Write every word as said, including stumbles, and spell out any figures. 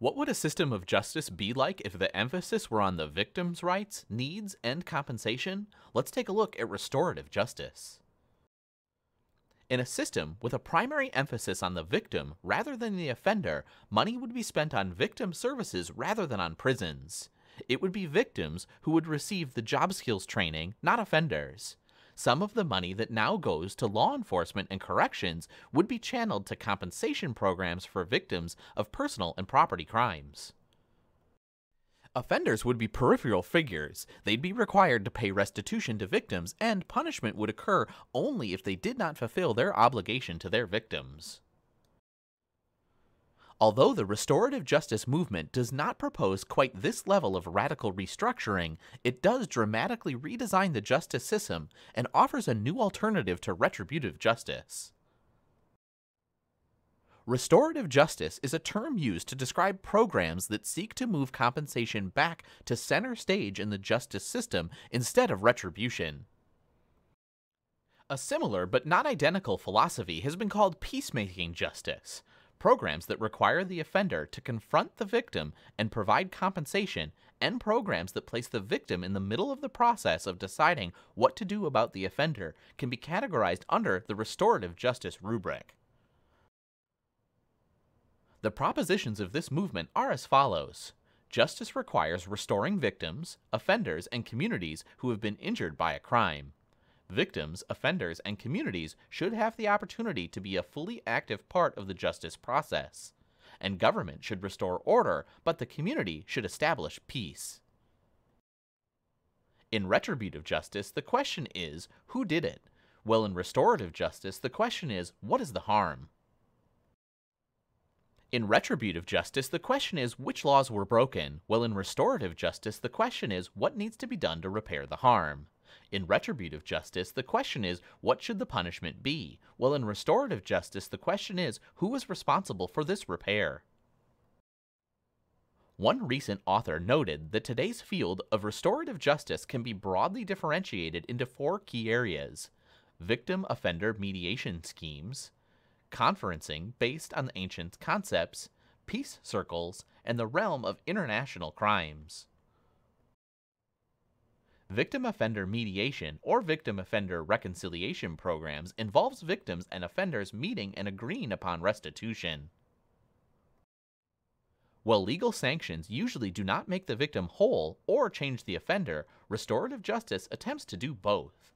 What would a system of justice be like if the emphasis were on the victims' rights, needs, and compensation? Let's take a look at restorative justice. In a system with a primary emphasis on the victim rather than the offender, money would be spent on victim services rather than on prisons. It would be victims who would receive the job skills training, not offenders. Some of the money that now goes to law enforcement and corrections would be channeled to compensation programs for victims of personal and property crimes. Offenders would be peripheral figures. They'd be required to pay restitution to victims, and punishment would occur only if they did not fulfill their obligation to their victims. Although the restorative justice movement does not propose quite this level of radical restructuring, it does dramatically redesign the justice system and offers a new alternative to retributive justice. Restorative justice is a term used to describe programs that seek to move compensation back to center stage in the justice system instead of retribution. A similar but not identical philosophy has been called peacemaking justice. Programs that require the offender to confront the victim and provide compensation, and programs that place the victim in the middle of the process of deciding what to do about the offender, can be categorized under the restorative justice rubric. The propositions of this movement are as follows. Justice requires restoring victims, offenders, and communities who have been injured by a crime. Victims, offenders, and communities should have the opportunity to be a fully active part of the justice process. And government should restore order, but the community should establish peace. In retributive justice, the question is, who did it? Well, in restorative justice, the question is, what is the harm? In retributive justice, the question is which laws were broken, while in restorative justice, the question is what needs to be done to repair the harm. In retributive justice, the question is what should the punishment be, while in restorative justice, the question is who was responsible for this repair. One recent author noted that today's field of restorative justice can be broadly differentiated into four key areas: victim-offender mediation schemes, conferencing based on ancient concepts, peace circles, and the realm of international crimes. Victim-offender mediation or victim-offender reconciliation programs involves victims and offenders meeting and agreeing upon restitution. While legal sanctions usually do not make the victim whole or change the offender, restorative justice attempts to do both.